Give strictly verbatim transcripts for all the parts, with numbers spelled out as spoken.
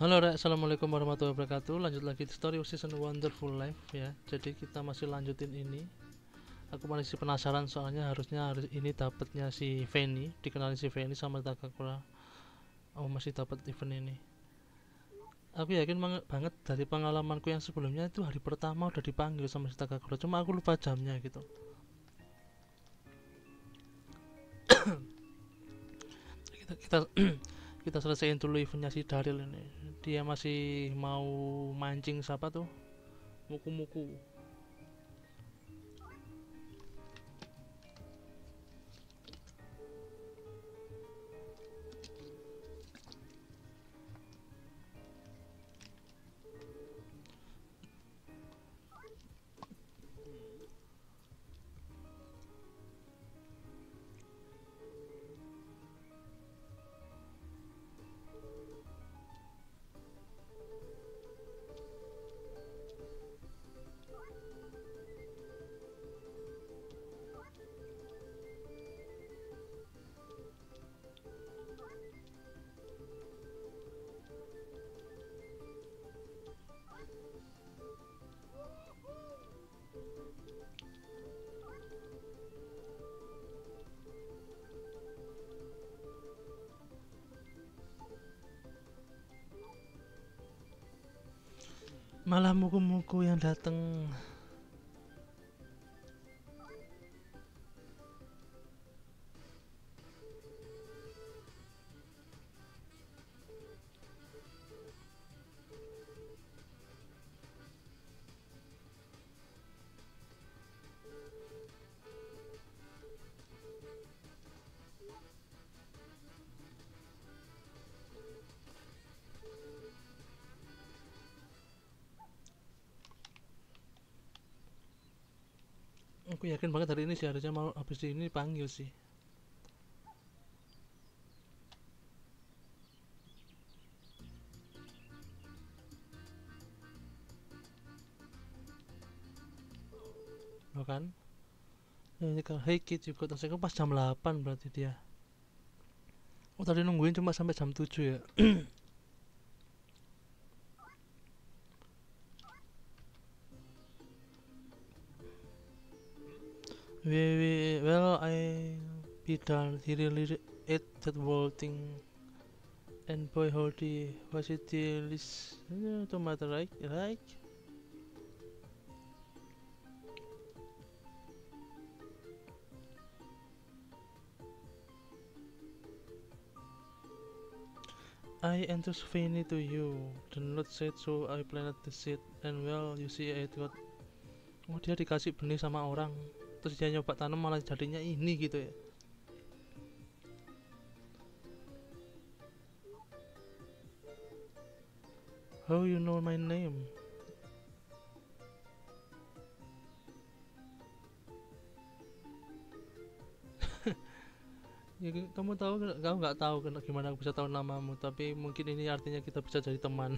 Halo Rek, assalamualaikum warahmatullahi wabarakatuh. Lanjut lagi Story of Seasons Wonderful Life ya. Jadi kita masih lanjutin ini. Aku masih penasaran soalnya harusnya hari ini dapatnya si Vanni, dikenalin si Vanni sama Takakura. Oh, masih dapat event ini. Aku yakin banget dari pengalamanku yang sebelumnya itu hari pertama udah dipanggil sama si Takakura. Cuma aku lupa jamnya gitu. kita kita kita selesaiin dulu eventnya si Daryl ini. Dia masih mau mancing siapa tuh? Muku-muku. Malah muku-muku yang datang. Aku yakin banget hari ini sih harusnya mau habis ini dipanggil sih. Loh kan? Ini kalau hey kid juga terus pas jam delapan berarti dia. Oh, tadi nungguin cuma sampai jam tujuh ya. We, we, well, I be done. He really ate that whole thing. And boy, how the was it delicious? Yeah, tomato, right? Right? I entrust Vanni to you. The Lord said so. I planted the seed, and well, you see, I got. Oh, dia dikasih benih sama orang. Terus dia nyoba tanam malah jadinya ini gitu ya. How you know my name? Ya, kamu tahu, kamu nggak tahu gimana aku bisa tahu namamu, tapi mungkin ini artinya kita bisa jadi teman.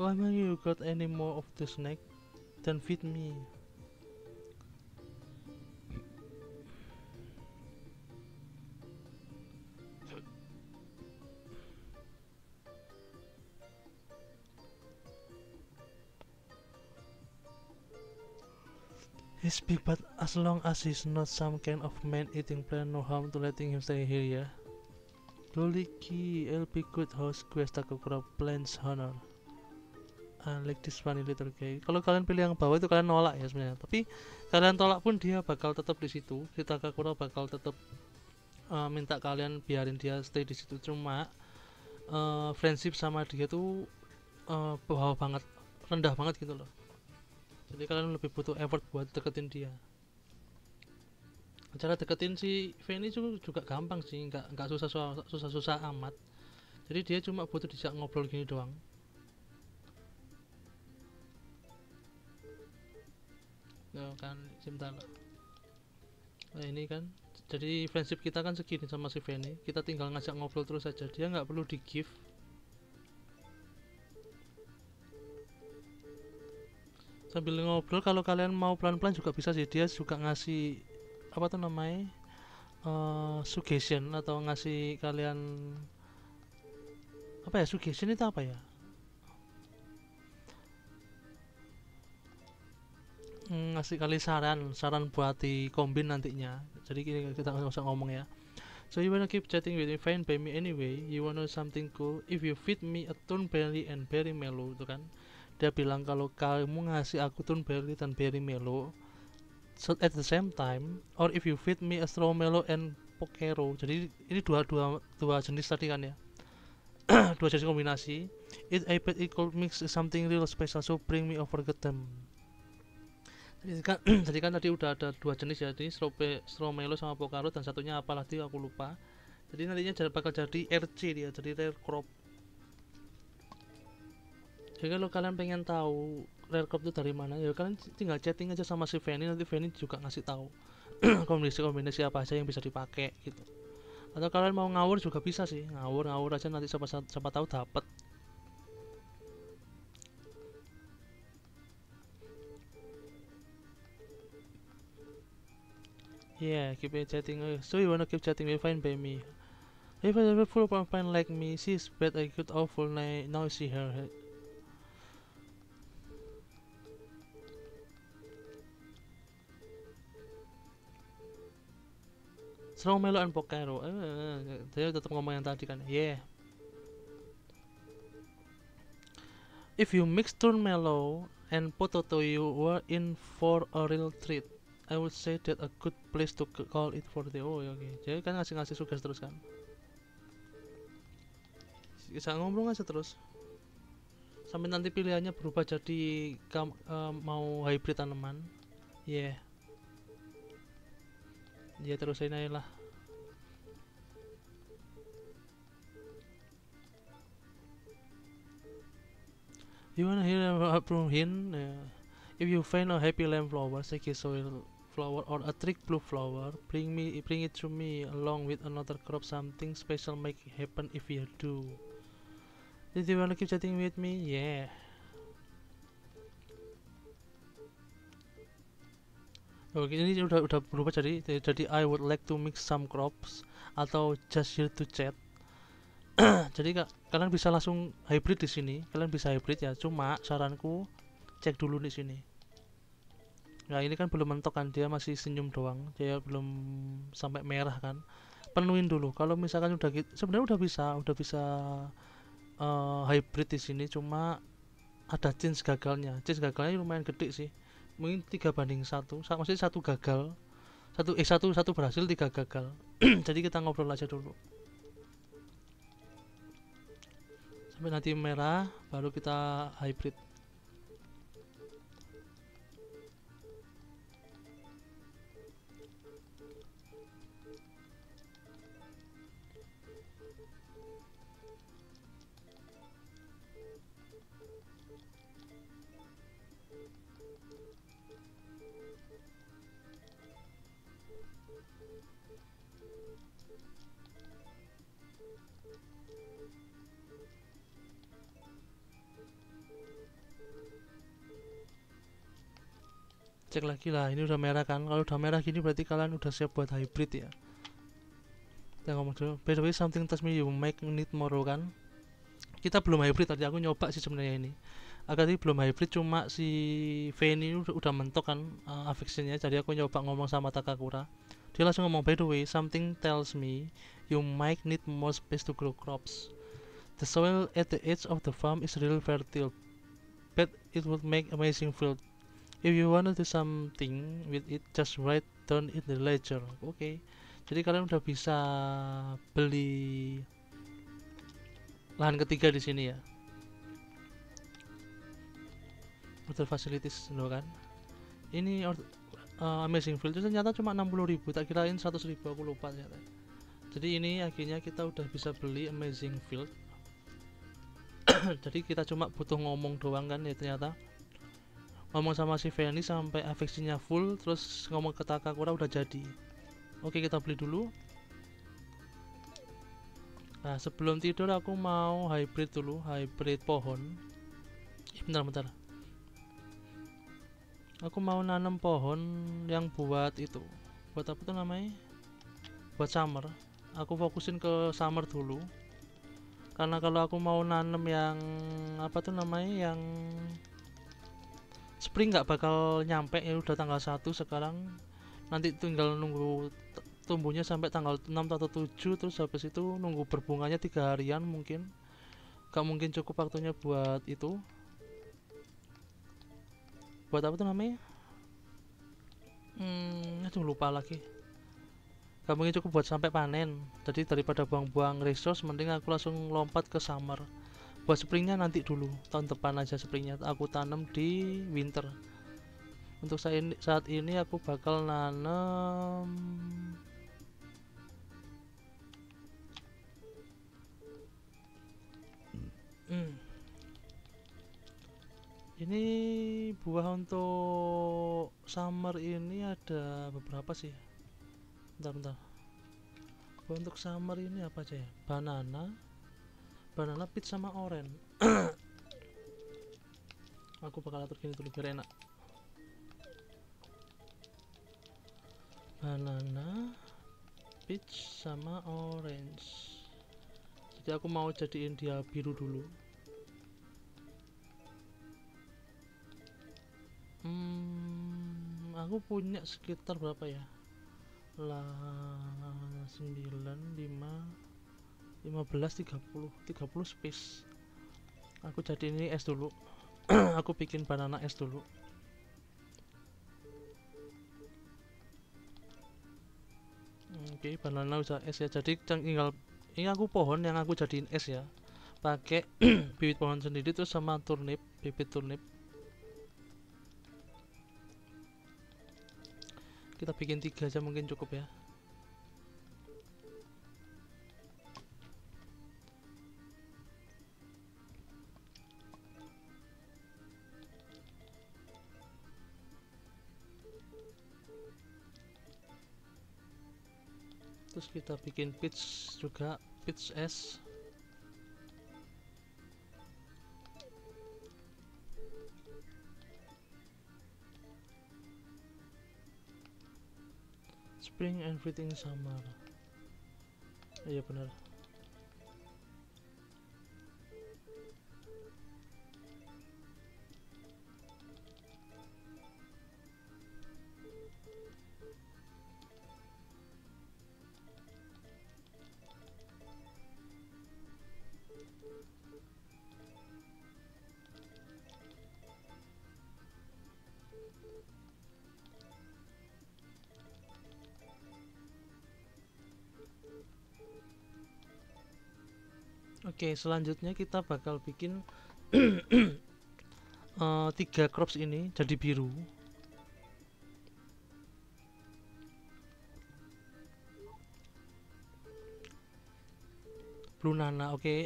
Why man you got any more of the snack? Then feed me. He's big, but as long as he's not some kind of man-eating plant, no harm to letting him stay here, ya. Doliki, I'll be good house quest Takakura plants honor. I like this funny little guy. Kalau kalian pilih yang bawah itu kalian nolak ya sebenarnya. Tapi kalian tolak pun dia bakal tetap di situ. Si Takakura bakal tetap uh, minta kalian biarin dia stay di situ. Cuma uh, friendship sama dia tuh uh, bawah banget, rendah banget gitu loh. Jadi kalian lebih butuh effort buat deketin dia. Cara deketin si Vanni juga, juga gampang sih, nggak nggak susah susah susah amat. Jadi dia cuma butuh diajak ngobrol gini doang. Nah, kan sebentar. Nah, ini kan. Jadi friendship kita kan segini sama si Vanni. Kita tinggal ngajak ngobrol terus aja. Dia nggak perlu di gift. Sambil ngobrol kalau kalian mau pelan-pelan juga bisa sih, dia juga ngasih apa tuh namanya uh, suggestion atau ngasih kalian Apa ya, suggestion itu apa ya? Hmm, ngasih kali saran, saran buat di kombin nantinya. Jadi kita nggak usah ngomong ya. So you wanna keep chatting with me, fine by me anyway. You wanna know something cool? If you feed me a tune berry and berry mellow, itu kan. Dia bilang kalau kamu ngasih aku tune berry dan berry mellow, so at the same time, or if you feed me a straw mellow and pokero. Jadi ini dua dua dua jenis tadi kan ya. Dua jenis kombinasi. It I bet it could mix something real special. So bring me over get them. Kan, jadi kan tadi udah ada dua jenis ya, jadi straw mellow sama pokaro, dan satunya apalah tadi aku lupa. Jadi nantinya bakal jadi R C dia, jadi rare crop. Jadi kalau kalian pengen tahu rare crop itu dari mana, ya kalian tinggal chatting aja sama si Vanni, nanti Vanni juga ngasih tahu kombinasi-kombinasi apa aja yang bisa dipakai gitu. Atau kalian mau ngawur juga bisa sih, ngawur-ngawur aja nanti siapa siapa tahu dapat. Yeah, keep chatting. So you wanna keep chatting? You're fine by me. If I ever full of fine like me, she's bad. I could awful now see her. Strong Melo and Pokero. Eh, dia tetap ngomong yang tadi kan. Yeah. If you mix Turn Melo and Potato, you were in for a real treat. I would say that a good place to call it for the oh ya oke. Jadi kan ngasih-ngasih sugesti terus kan. Bisa ngobrol aja terus. Sampai nanti pilihannya berubah jadi uh, mau hybrid tanaman. Ya. Yeah. Ya yeah, terusin aja lah. You wanna hear about from him? Yeah. If you find a happy lamb flower, soil flower, or a trick blue flower, bring me, bring it to me along with another crop. Something special make happen if you do. Did you wanna keep chatting with me? Yeah. Oke, ini udah udah berubah jadi jadi I would like to mix some crops atau just here to chat. Jadi kak, kalian bisa langsung hybrid di sini. Kalian bisa hybrid ya. Cuma saranku, cek dulu di sini. Nah, ini kan belum mentok kan, dia masih senyum doang. Dia belum sampai merah kan. Penuhin dulu. Kalau misalkan udah gitu, sebenarnya udah bisa, udah bisa uh, hybrid di sini, cuma ada chance gagalnya. Chance gagalnya lumayan gede sih. Mungkin tiga banding satu. Maksudnya satu gagal. Satu eh satu satu berhasil, tiga gagal. Jadi kita ngobrol aja dulu. Sampai nanti merah baru kita hybrid. Cek lagi lah, ini udah merah kan. Kalau udah merah gini berarti kalian udah siap buat hybrid ya. Kita ngomong dulu. By the way, something tells me you make need more kan. Kita belum hybrid tadi, aku nyoba sih sebenarnya ini. Agak tadi belum hybrid, cuma si Vanni udah mentok kan uh, affectionnya. Jadi aku nyoba ngomong sama Takakura. Dia langsung ngomong, by the way, something tells me you might need more space to grow crops. The soil at the edge of the farm is really fertile, but it would make amazing field. If you wanna do something with it, just write down in the ledger. Oke, okay. Jadi kalian udah bisa beli lahan ketiga di sini ya. Order facilities no kan? Ini order, uh, amazing field itu ternyata cuma enam puluh ribu. Tak kirain seratus ribu, aku lupa ternyata. Jadi ini akhirnya kita udah bisa beli amazing field. Jadi kita cuma butuh ngomong doang kan ya, ternyata. Ngomong sama si Vanni sampai afeksinya full, terus ngomong ke Takakura udah jadi. Oke, kita beli dulu. Nah, sebelum tidur aku mau hybrid dulu, hybrid pohon. Ih, bentar bentar. Aku mau nanam pohon yang buat itu. Buat apa tuh namanya? Buat summer. Aku fokusin ke summer dulu. Karena kalau aku mau nanam yang apa tuh namanya, yang spring nggak bakal nyampe, ya udah tanggal satu sekarang. Nanti tinggal nunggu tumbuhnya sampai tanggal enam atau tujuh, terus habis itu nunggu berbunganya tiga harian mungkin. Gak mungkin cukup waktunya buat itu. Buat apa tuh namanya? Hmm, aduh lupa lagi. Gak mungkin cukup buat sampai panen. Jadi daripada buang-buang resource, mending aku langsung lompat ke summer. Buat springnya nanti dulu, tahun depan aja springnya. Aku tanam di winter. Untuk saat ini, saat ini aku bakal nanam hmm. Ini buah untuk summer ini ada beberapa sih. Bentar, bentar. Buah untuk summer ini apa aja ya? Banana, banana, peach sama orange. Aku bakal atur gini dulu biar enak. Banana, peach sama orange. Jadi aku mau jadiin dia biru dulu. Hmm, aku punya sekitar berapa ya? Lah, sembilan, lima, lima belas, tiga puluh, tiga puluh space. Aku jadiin ini es dulu. Aku bikin banana es dulu. Oke, okay, banana udah es ya. Jadi tinggal ini aku pohon yang aku jadiin es ya. Pakai bibit pohon sendiri terus sama turnip, bibit turnip. Kita bikin tiga aja mungkin cukup ya. Terus kita bikin peach juga, peach es. Spring everything summer. Iya benar. Oke, okay, selanjutnya kita bakal bikin uh, tiga crops ini jadi biru. Blue nana, oke. Okay.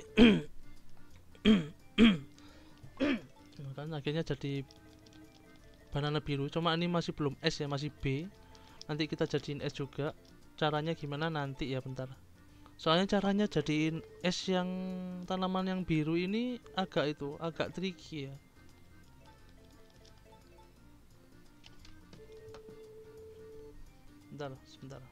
Makanya akhirnya jadi banana biru. Cuma ini masih belum es ya, masih B. Nanti kita jadiin es juga. Caranya gimana nanti ya, bentar. Soalnya caranya jadiin es yang tanaman yang biru ini agak itu, agak tricky ya. Bentar, sebentar.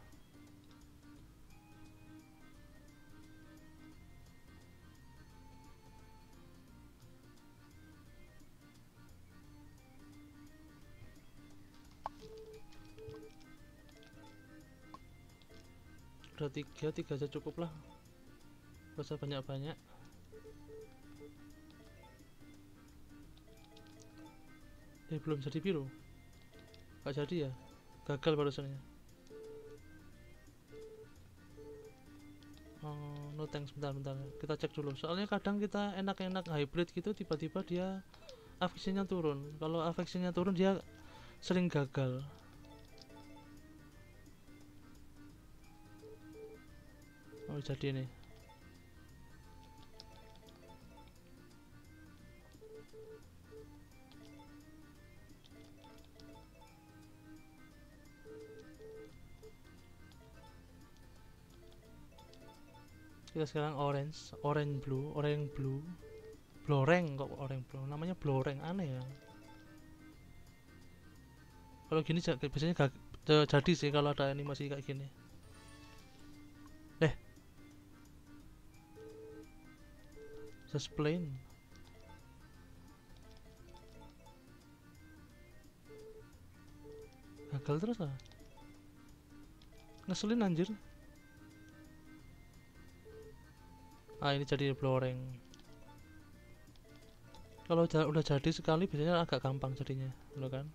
Udah tiga, tiga aja cukup lah, gak usah banyak-banyak. Eh belum jadi biru, gak jadi ya, gagal barusannya. Oh, no thanks, bentar-bentar, kita cek dulu. Soalnya kadang kita enak-enak hybrid gitu, tiba-tiba dia afeksinya turun. Kalau afeksinya turun dia sering gagal. Oh, jadi ini kita sekarang orange, orange blue, orange blue, bloreng kok, orange blue namanya, bloreng aneh ya. Kalau gini biasanya gak jadi sih kalau ada animasi kayak gini. This plane. Gagal terus ah. Ngeselin anjir. Ah, ini jadi bloreng. Kalau udah jadi sekali biasanya agak gampang jadinya, lo kan?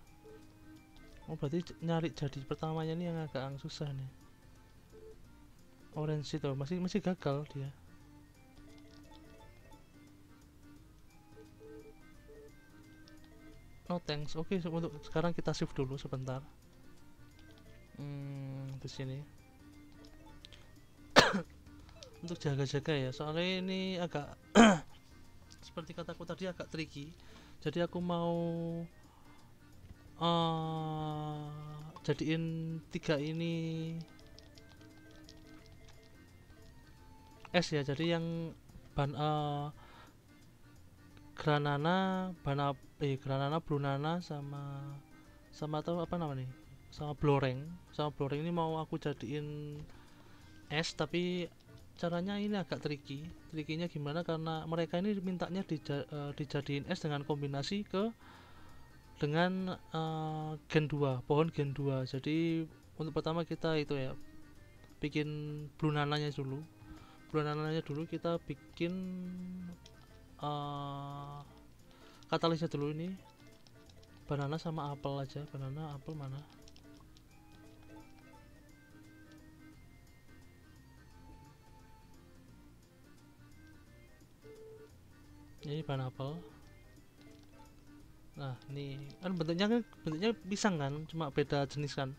Oh, berarti nyari jadi pertamanya ini yang agak susah nih. Orange itu masih masih gagal dia. No thanks. Oke, okay, untuk sekarang kita shift dulu sebentar. Hmm, di sini. Untuk jaga-jaga ya, soalnya ini agak seperti kataku tadi agak tricky. Jadi aku mau uh, jadiin tiga ini es ya. Jadi yang ban uh, Granana, Banana, eh Granana, Brunana sama sama atau apa namanya nih? Sama bloreng. Sama bloreng ini mau aku jadiin es, tapi caranya ini agak tricky. Trickynya gimana? Karena mereka ini mintanya dija, uh, dijadiin es dengan kombinasi ke dengan uh, gen dua, pohon gen dua. Jadi untuk pertama kita itu ya bikin Brunananya dulu. Brunananya dulu kita bikin Uh, katalisnya dulu ini banana sama apel aja. Banana, apel mana? Ini banana apel. Nah, ini kan bentuknya kan bentuknya pisang kan, cuma beda jenis kan.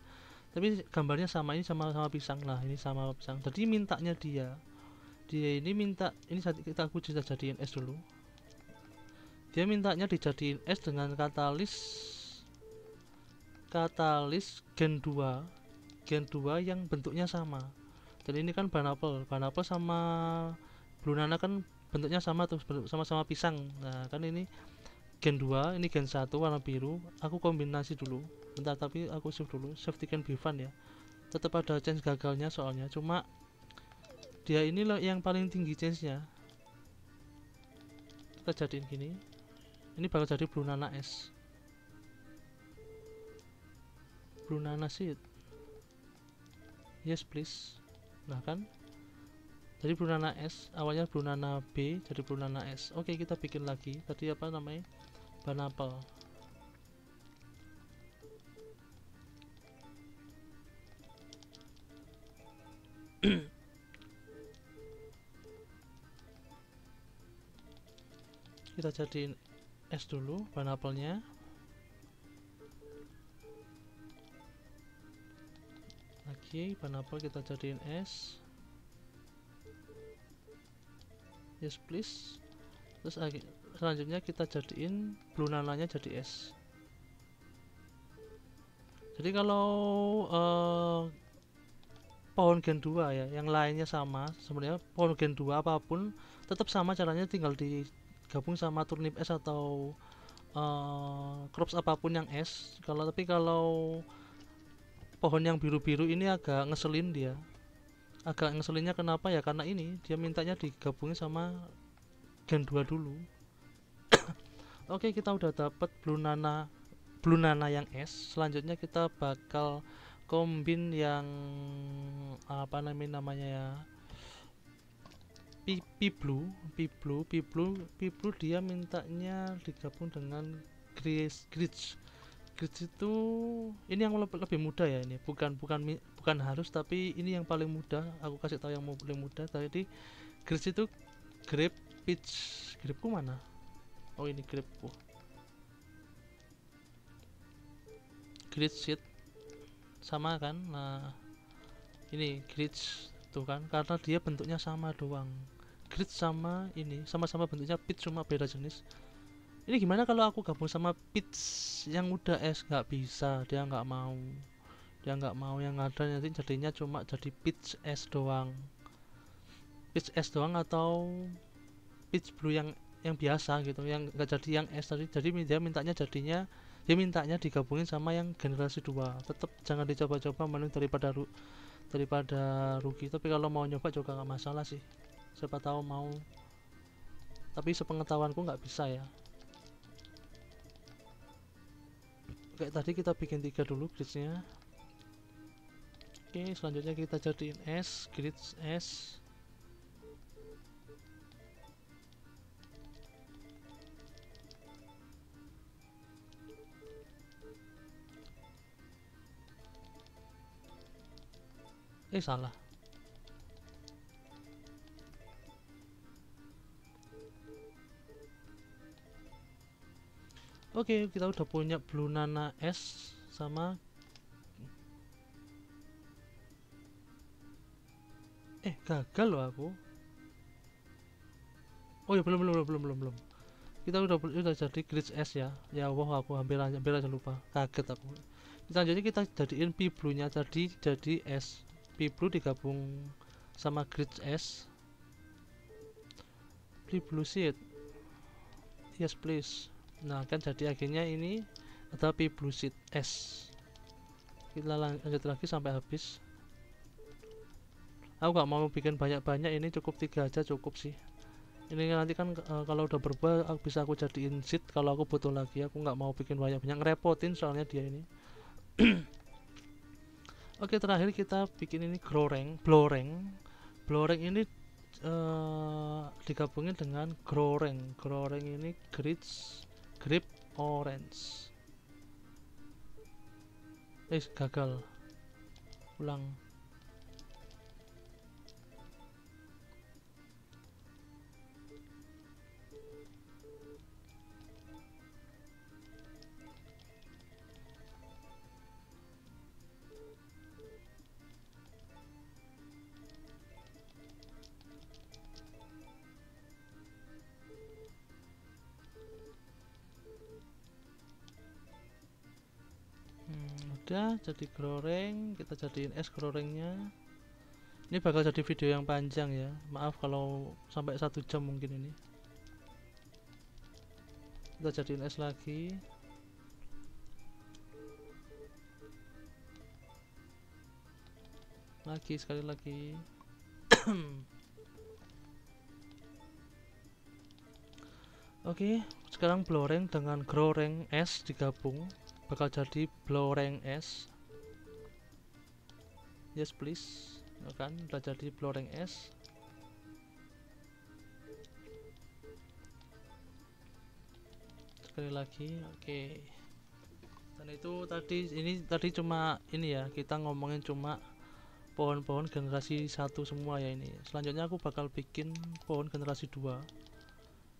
Tapi gambarnya sama, ini sama-sama pisang. Nah, ini sama pisang. Jadi mintanya dia dia ini minta ini kita aku cerita jadiin es dulu. Dia mintanya dijadiin es dengan katalis katalis gen dua gen dua yang bentuknya sama. Jadi ini kan banapel banapel sama Brunana kan bentuknya sama tuh, sama-sama pisang. Nah kan ini gen dua, ini gen satu warna biru. Aku kombinasi dulu bentar, tapi aku save dulu, save tiken Bivan ya. Tetap ada chance gagalnya soalnya, cuma dia ini loh yang paling tinggi chance-nya. Kita jadiin gini. Ini bakal jadi Brunana es. Brunana seed. Yes please. Nah kan. Jadi Brunana es. Awalnya Brunana B. Jadi Brunana es. Oke, kita bikin lagi. Tadi apa namanya? Banapel. Kita jadiin es dulu, bahan apelnya. Lagi bahan apel kita jadiin es. Yes please. Terus selanjutnya kita jadiin Brunananya jadi es. Jadi kalau uh, pohon gen dua ya, yang lainnya sama. Sebenarnya pohon gen dua apapun tetap sama caranya, tinggal di gabung sama turnip es atau uh, crops apapun yang es. Kalau tapi kalau pohon yang biru-biru ini agak ngeselin dia. Agak ngeselinnya kenapa ya? Karena ini dia mintanya digabungin sama gen dua dulu. Oke, okay, kita udah dapat Brunana Brunana yang es. Selanjutnya kita bakal kombin yang apa namanya namanya ya? Pi, pi blue, pi blue, pi blue, pi blue dia mintanya digabung dengan gris, gris, gris itu ini yang lebih, lebih mudah ya ini, bukan bukan bukan harus, tapi ini yang paling mudah. Aku kasih tahu yang mau paling mudah tadi. Gris itu grape, peach, grapeku mana? Oh ini grapeku. Gris seed sama kan? Nah ini gris tuh kan, karena dia bentuknya sama doang. Grid sama ini sama-sama bentuknya peach, cuma beda jenis. Ini gimana kalau aku gabung sama peach yang udah es? Nggak bisa, dia nggak mau, dia nggak mau. Yang ada nanti jadinya cuma jadi peach es doang, peach es doang atau peach blue yang yang biasa gitu, yang nggak jadi yang es tadi. Jadi dia mintanya jadinya dia mintanya digabungin sama yang generasi dua. Tetap jangan dicoba-coba, mending daripada ru daripada rugi. Tapi kalau mau nyoba juga nggak masalah sih, siapa tahu mau Tapi sepengetahuanku nggak bisa ya. Oke, tadi kita bikin tiga dulu gridsnya. Oke, selanjutnya kita jadiin S, grids S. Eh, salah. Oke, okay, kita udah punya Blue Nana S sama eh gagal loh aku. Oh ya belum belum belum belum belum. Kita udah udah jadi glitch S ya. Ya wah aku hampir aja hampir aja lupa. Kaget aku. Selanjutnya kita jadiin P Blue-nya tadi jadi S. P Blue digabung sama glitch S. P Blue Seed. Yes please. Nah kan jadi akhirnya ini ada P Blue Seed S. Kita lanjut lagi sampai habis. Aku gak mau bikin banyak-banyak, ini cukup tiga aja cukup sih. Ini nanti kan uh, kalau udah berbuah aku bisa aku jadiin seed kalau aku butuh lagi. Aku gak mau bikin banyak-banyak, ngerepotin soalnya dia ini. Oke, terakhir kita bikin ini gloreng, bloreng. Bloreng ini uh, digabungin dengan gloreng. Gloreng ini grids grip orange. Eh gagal. Ulang. Jadi goreng, kita jadiin es gorengnya. Ini bakal jadi video yang panjang ya, maaf kalau sampai satu jam mungkin ini. Kita jadiin es lagi. Lagi, sekali lagi. Oke, sekarang bloreng dengan goreng es digabung bakal jadi bloreng S. Yes please. Kan udah jadi bloreng S. Sekali lagi. Oke. Okay. Dan itu tadi ini tadi cuma ini ya, kita ngomongin cuma pohon-pohon generasi satu semua ya ini. Selanjutnya aku bakal bikin pohon generasi dua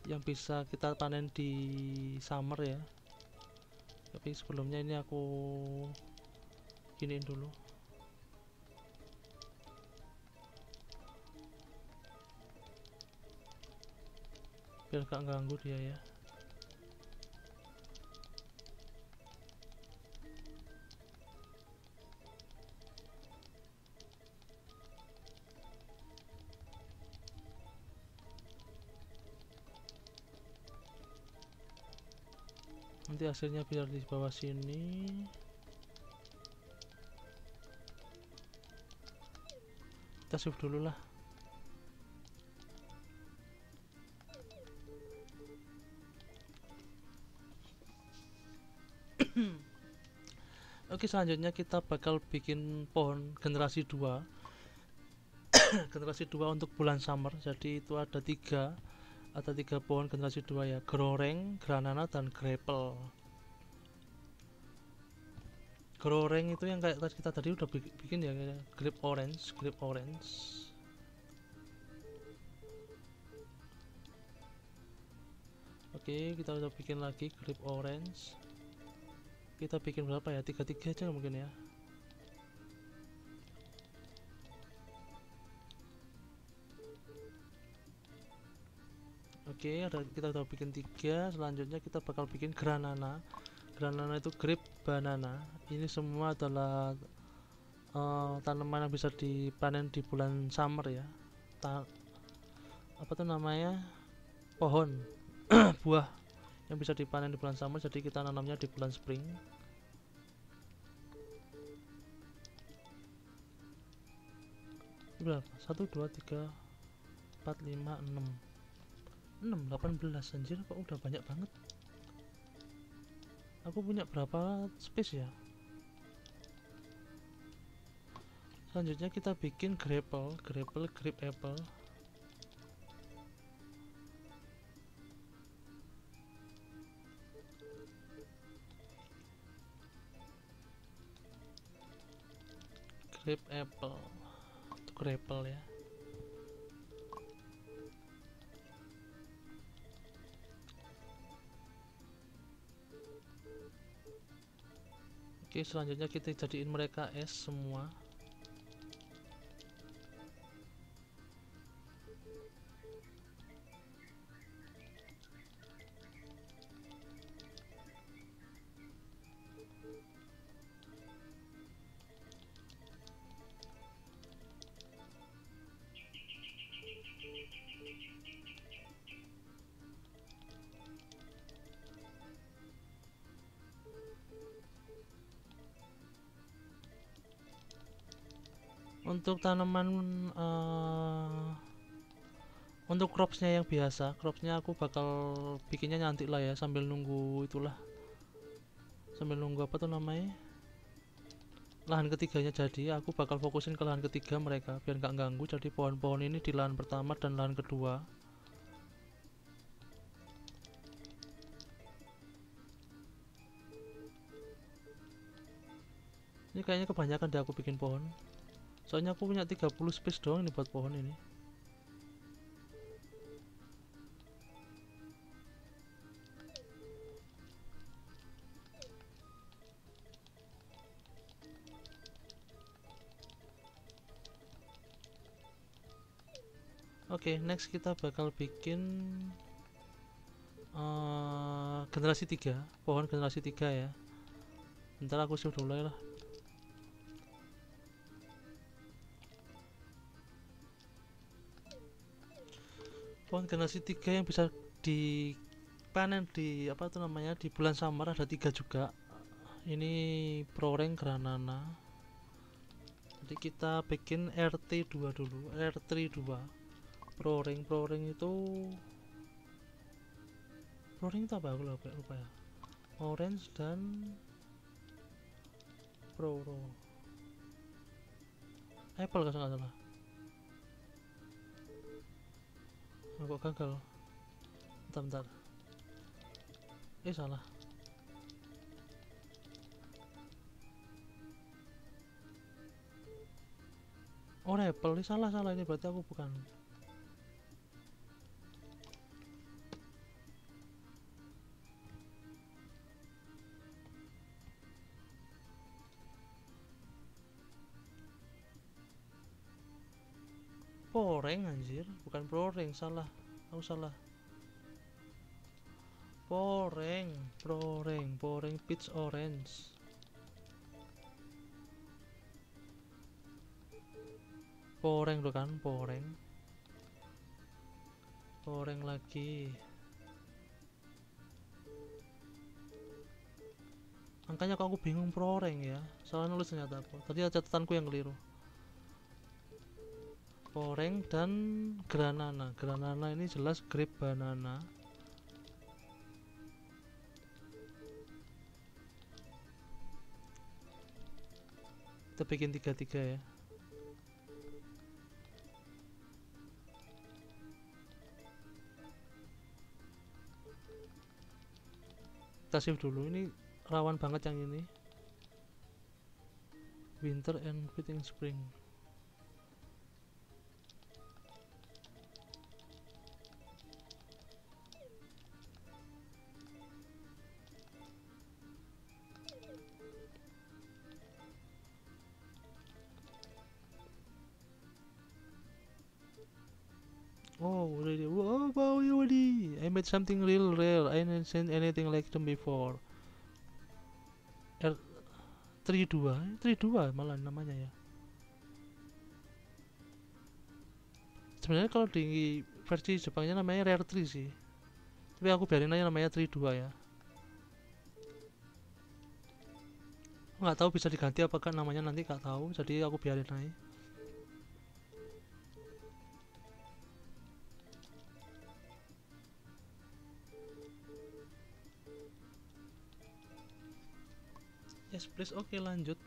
yang bisa kita panen di summer ya. Tapi sebelumnya ini aku giniin dulu. Biar gak ganggu dia ya. Nanti hasilnya biar di bawah sini. Kita save dulu lah. Oke, selanjutnya kita bakal bikin pohon generasi dua. Generasi dua untuk bulan summer. Jadi itu ada tiga Ada tiga pohon generasi dua ya, goreng, granana, dan grapple. Goreng itu yang kayak kita tadi udah bikin ya, grape orange, grape orange. Oke, kita udah bikin lagi grape orange. Kita bikin berapa ya? Tiga tiga aja mungkin ya. Oke, okay, kita udah bikin tiga. Selanjutnya kita bakal bikin granana. Granana itu grape banana. Ini semua adalah uh, tanaman yang bisa dipanen di bulan summer ya. Ta apa tuh namanya? Pohon buah yang bisa dipanen di bulan summer. Jadi kita nanamnya di bulan spring. Berapa? Satu, dua, tiga, empat, lima, enam. enam, delapan belas, anjir kok udah banyak banget. Aku punya berapa space ya? Selanjutnya kita bikin grapple, grapple, grip apple. Grip apple. Itu grapple ya. Oke, selanjutnya kita jadiin mereka es semua. Untuk tanaman uh, untuk cropsnya yang biasa, cropsnya aku bakal bikinnya nanti lah ya, sambil nunggu itulah, sambil nunggu apa tuh namanya, lahan ketiganya jadi. Aku bakal fokusin ke lahan ketiga mereka biar nggak ganggu. Jadi pohon-pohon ini di lahan pertama dan lahan kedua. Ini kayaknya kebanyakan deh aku bikin pohon. Soalnya aku punya tiga puluh space doang ini buat pohon ini. Oke, okay, next kita bakal bikin uh, generasi tiga, pohon generasi tiga ya. Bentar aku save dulu lah. Pohon generasi tiga yang bisa dipanen di apa tuh namanya, di bulan summer, ada tiga juga. Ini proreng granana. Jadi kita bikin R T dua dulu, R T dua. Proreng proreng itu proreng itu apa? Aku lupa, lupa ya. Orange dan proro. Apple kalau nggak salah. Aku gagal. Bentar, bentar. Eh, salah. Oh, apple ini salah, salah ini berarti aku bukan. Poreng anjir, bukan proreng, salah. Aku salah. Poreng, proreng, poreng peach orange. Poreng tuh kan, poreng. Poreng lagi. Angkanya kok aku bingung proreng ya. Salah nulis ternyata aku. Tadi catatanku yang keliru. Poreng dan granana. Granana ini jelas grape banana. Kita bikin tiga-tiga ya. Kita save dulu, ini rawan banget yang ini. Winter and fitting spring. Something real real, I didn't seen anything like them before. R thirty-two, thirty-two malah namanya ya. Sebenarnya kalau di versi Jepangnya namanya Rare tiga sih. Tapi aku biarin aja namanya tiga puluh dua ya. Nggak tahu bisa diganti apakah namanya nanti, nggak tahu. Jadi aku biarin aja. es please. Oke, lanjut.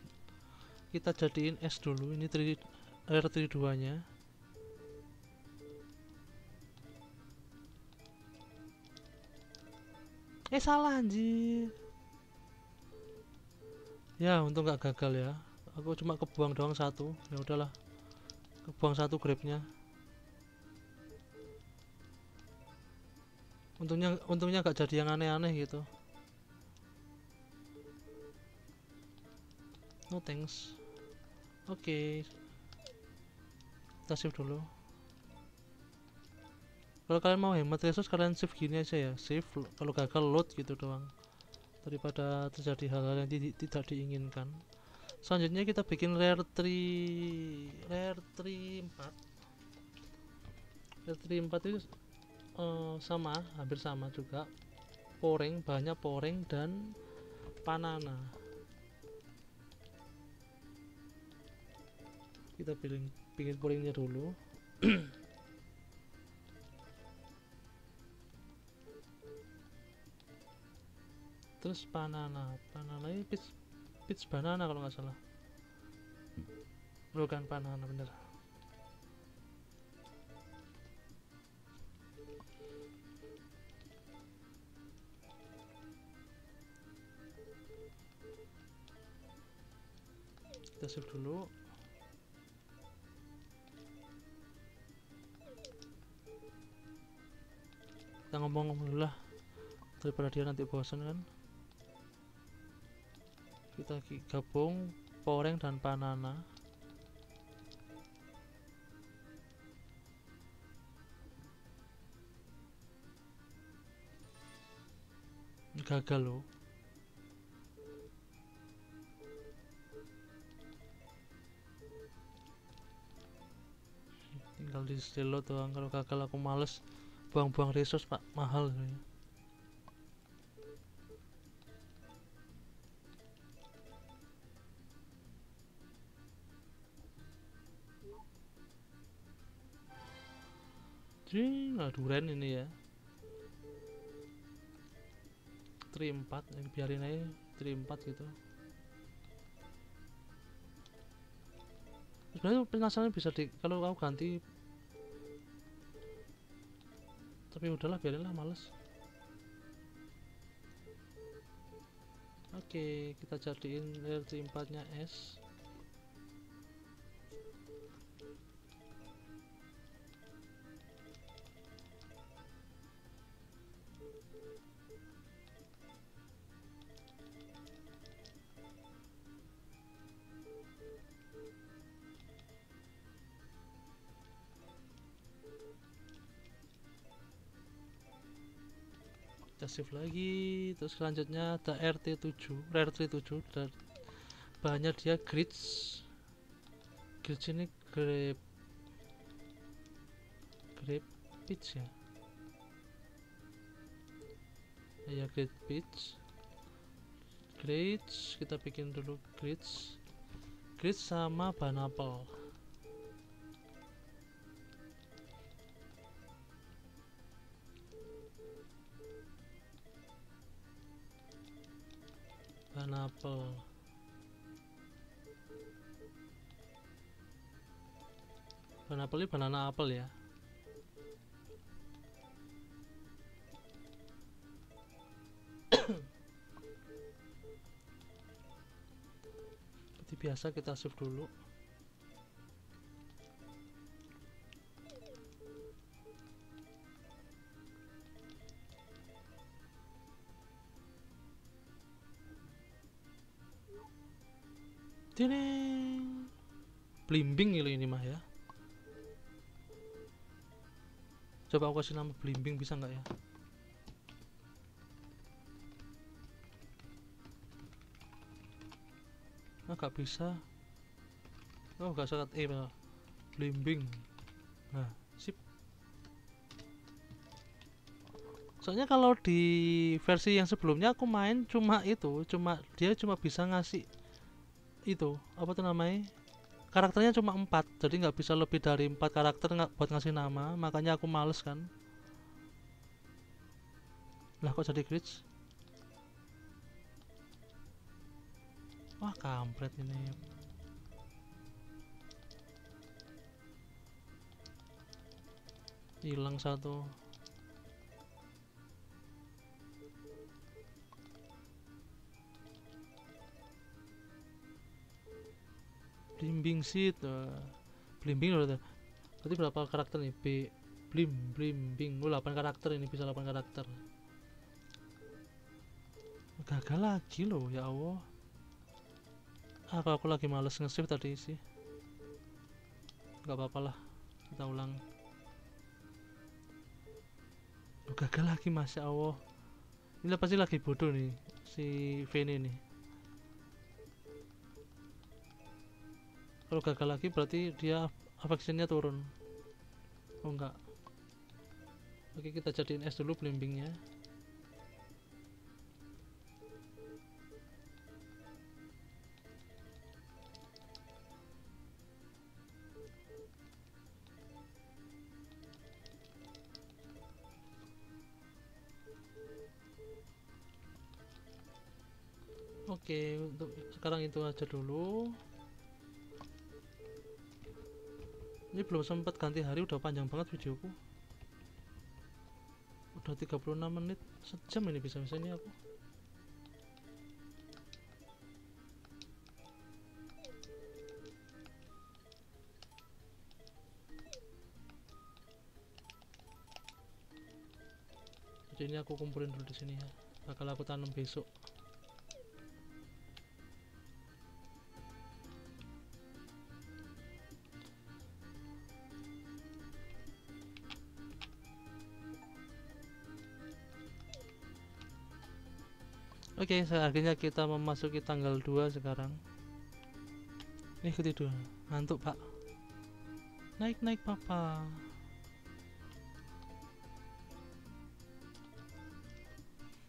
Kita jadiin es dulu. Ini R tiga dua nya. Eh, salah anjir. Ya, untung gak gagal ya. Aku cuma kebuang doang satu. Ya udahlah. Kebuang satu grabnya. Untungnya untungnya gak jadi yang aneh-aneh gitu. No thanks. Oke. Okay. Kita save dulu. Kalau kalian mau hemat resource kalian save gini aja ya. Save kalau gagal load gitu doang. Daripada terjadi hal-hal yang di tidak diinginkan. Selanjutnya kita bikin layer tiga layer tiga empat. layer tiga empat itu Uh, sama, hampir sama juga. Poreng, bahannya poreng dan panana. Kita pilih bikin porengnya dulu. Terus panana, panana ini peach, peach banana kalau nggak salah. Bukan panana bener. Kita save dulu. Kita ngomong-ngomong dulu lah, daripada dia nanti bosan kan. Kita gabung poreng dan panana. Gagal loh. Tinggal di silo doang. Kalau gagal aku males buang-buang resource pak, mahal ya. Jing, nah durian ini ya. tiga empat yang biarin aja tiga empat gitu. Sebenarnya penasaran bisa di kalau aku ganti, tapi udahlah biarinlah, males. Oke, kita jadiin layer tiga empat nya S. Save lagi. Terus selanjutnya ada R T tujuh R T tujuh, dan bahannya dia grits. Grits ini grape grape peach ya, ya grape peach. Grits kita bikin dulu, grits grits sama bahan apel. Apel bahan apel ini banana apel ya. Seperti biasa kita save dulu. Tineng. Blimbing ini, ini mah ya. Coba aku kasih nama blimbing bisa nggak ya? Nah, nggak bisa. Oh, nggak usah kat E malah. Blimbing. Nah, sip. Soalnya kalau di versi yang sebelumnya aku main cuma itu, cuma dia cuma bisa ngasih itu apa tuh namanya, karakternya cuma empat, jadi nggak bisa lebih dari empat karakter nggak buat ngasih nama, makanya aku males kan. Lah kok jadi glitch? Wah, kampret ini. Hilang satu. Blimbing seed, blimbing loh. Berarti berapa karakter nih? B, blim, blimbing. Oh, delapan karakter ini, bisa delapan karakter. Gagal lagi loh, ya Allah. Apa aku lagi males nge-save tadi sih? Gak apa-apa lah, kita ulang. Oh, gagal lagi, masya Allah. Ini pasti lagi bodoh nih si Vanni nih. Kalau gagal lagi berarti dia affection-nya turun. Oh enggak. Oke, kita jadiin es dulu blimbingnya. Oke, untuk sekarang itu aja dulu. Ini belum sempat ganti hari, udah panjang banget videoku. Udah tiga puluh enam menit, sejam ini bisa-bisanya aku. Jadi ini aku kumpulin dulu di sini ya. Bakal aku tanam besok. Oke, okay, akhirnya kita memasuki tanggal dua sekarang. Nih ketiduran, ngantuk pak. Naik-naik papa.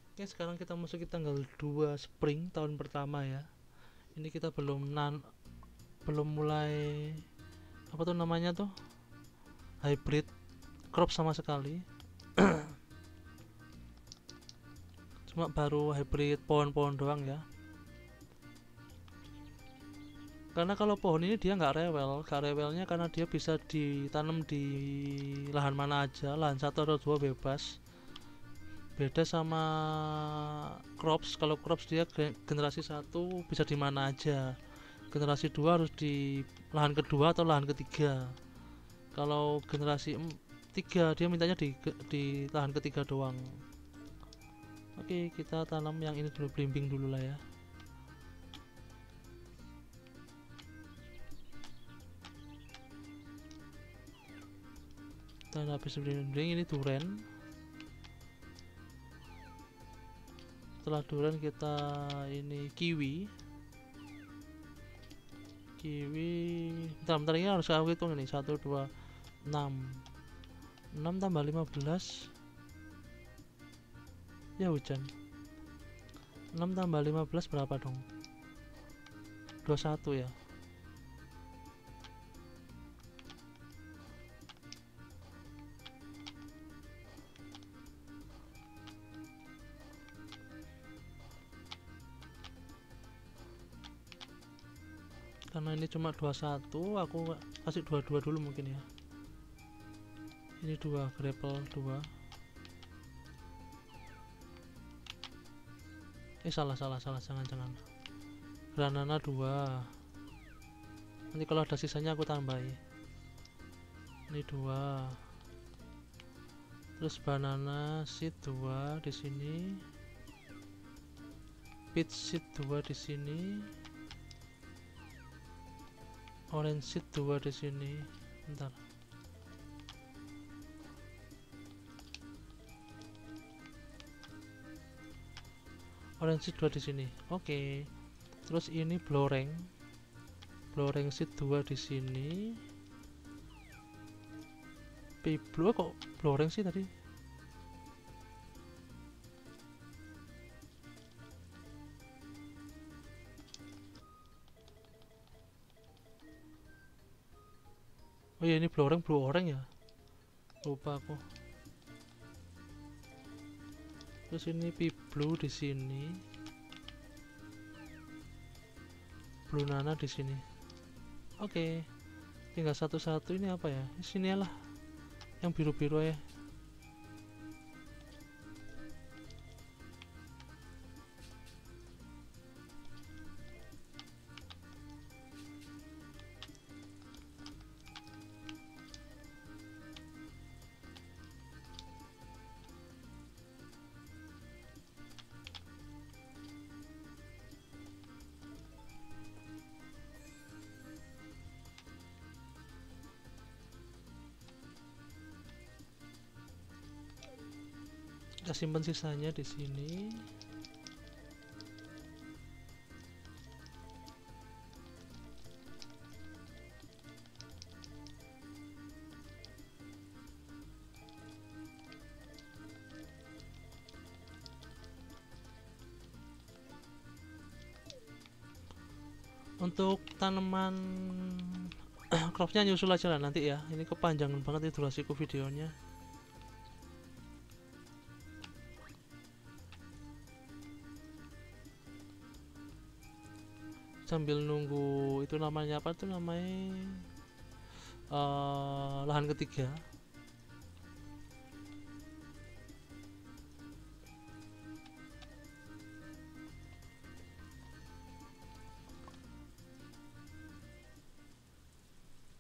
Oke, okay, sekarang kita memasuki tanggal dua spring, tahun pertama ya. Ini kita belum nan belum mulai apa tuh namanya tuh? Hybrid crop sama sekali. Cuma baru hybrid pohon-pohon doang ya, karena kalau pohon ini dia nggak rewel. Nggak rewelnya karena dia bisa ditanam di lahan mana aja, lahan satu atau dua bebas. Beda sama crops. Kalau crops dia generasi satu bisa di mana aja, generasi dua harus di lahan kedua atau lahan ketiga. Kalau generasi tiga dia mintanya di, di lahan ketiga doang. Oke, kita tanam yang ini dulu, blimbing dulu lah ya. Dan habis blimbing ini durian. Setelah durian kita ini kiwi. Kiwi. Bentar, bentar ini harus aku hitung ini. Satu, dua, enam. Enam tambah lima belas. Ya hujan. enam tambah lima belas berapa dong? dua puluh satu ya. Karena ini cuma dua puluh satu, aku kasih dua puluh dua dulu mungkin ya. Ini dua grapple dua. Eh salah salah salah jangan jangan. Granana dua. Nanti kalau ada sisanya aku tambahin. Ini dua. Terus banana seed dua di sini. Peach seed dua di sini. Orange seed dua di sini. Bentar. Orange seed dua di sini. Oke. Okay. Terus ini bloreng. Bloreng seed dua di sini. Piblo kok bloreng sih tadi? Oh ya, ini bloreng blue orange ya. Lupa aku. Terus ini piblu di sini. Blue Nana di sini. Oke. Okay. Tinggal satu-satu ini apa ya? Di sinilah. Yang biru-biru ya. Kita simpan sisanya di sini. Untuk tanaman cropnya nyusul aja lah nanti ya. Ini kepanjangan banget ya durasiku videonya. Sambil nunggu itu namanya apa tuh namanya uh, lahan ketiga.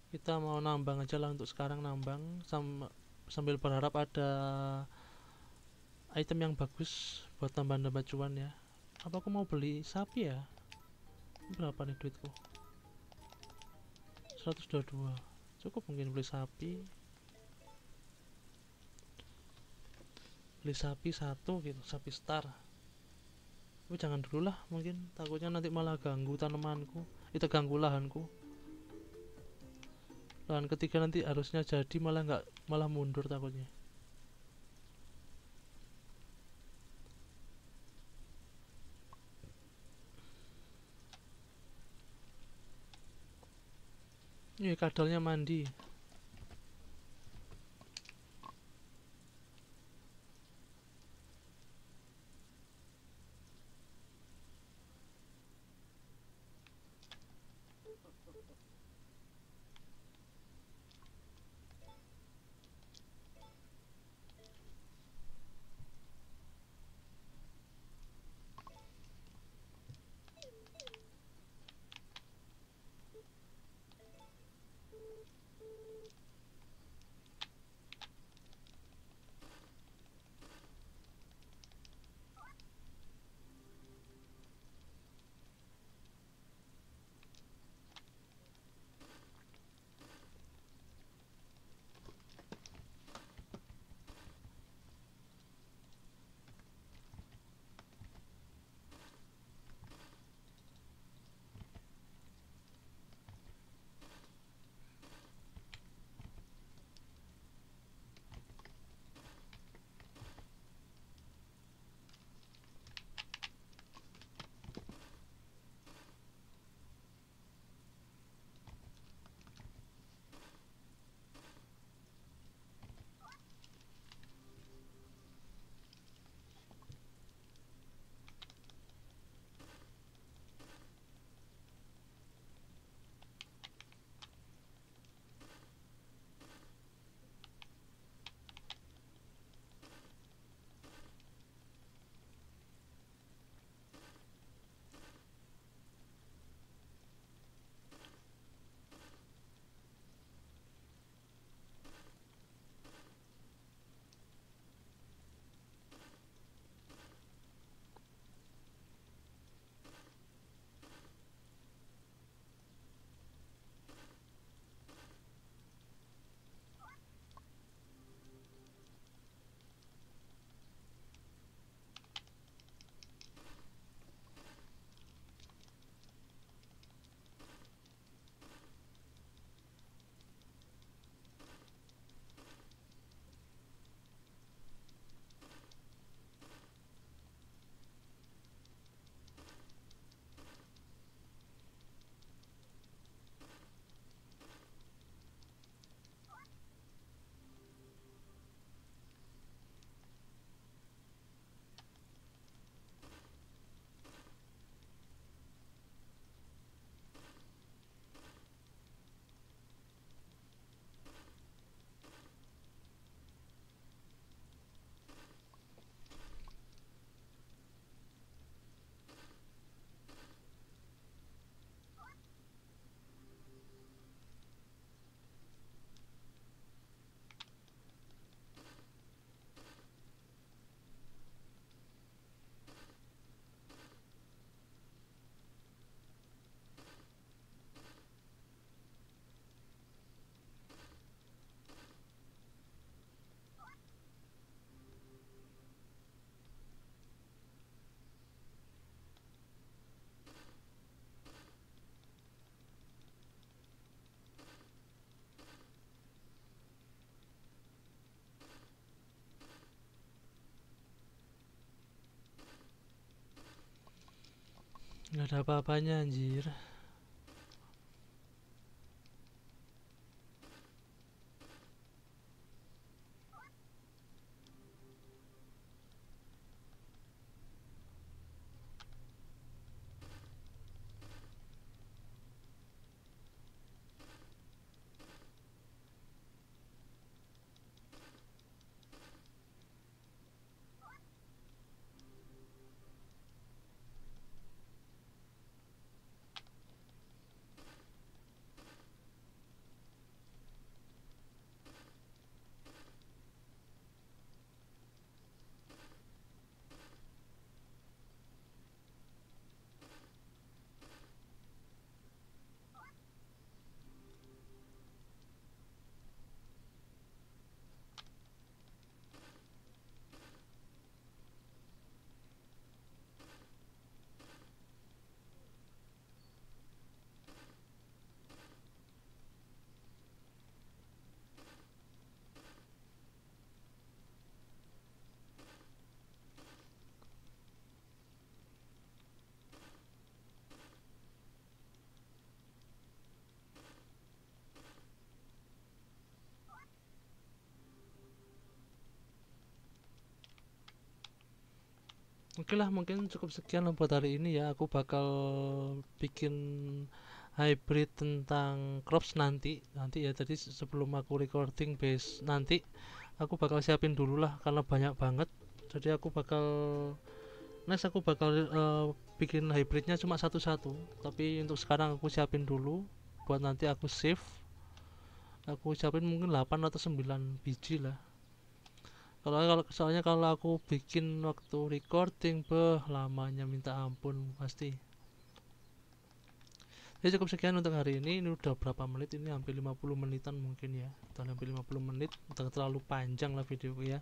Kita mau nambang aja lah untuk sekarang, nambang sam sambil berharap ada item yang bagus buat tambah-tambah cuan ya. Apa aku mau beli sapi ya? Berapa nih duitku? seratus dua puluh dua. Cukup mungkin beli sapi. Beli sapi satu gitu, sapi star. Tapi jangan dulu lah, mungkin takutnya nanti malah ganggu tanamanku. Itu ganggu lahanku. Lahan ketiga nanti harusnya jadi malah nggak, malah mundur takutnya. Ini kadalnya mandi. Nggak ada apa-apanya anjir. Oke lah, mungkin cukup sekian lah buat hari ini ya. Aku bakal bikin hybrid tentang crops nanti. Nanti ya, tadi sebelum aku recording base nanti, aku bakal siapin dulu lah karena banyak banget. Jadi aku bakal next aku bakal uh, bikin hybridnya cuma satu-satu. Tapi untuk sekarang aku siapin dulu buat nanti aku save. Aku siapin mungkin delapan atau sembilan biji lah. Kalau kalau soalnya kalau aku bikin waktu recording beh lamanya minta ampun pasti. Jadi cukup sekian untuk hari ini. Ini udah berapa menit? Ini hampir lima puluh menitan mungkin ya. Udah hampir lima puluh menit, udah terlalu panjang lah videoku ya.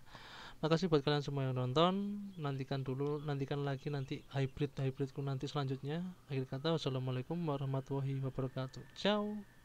Makasih buat kalian semua yang nonton. Nantikan dulu, nantikan lagi nanti hybrid-hybridku nanti selanjutnya. Akhir kata, wassalamualaikum warahmatullahi wabarakatuh. Ciao.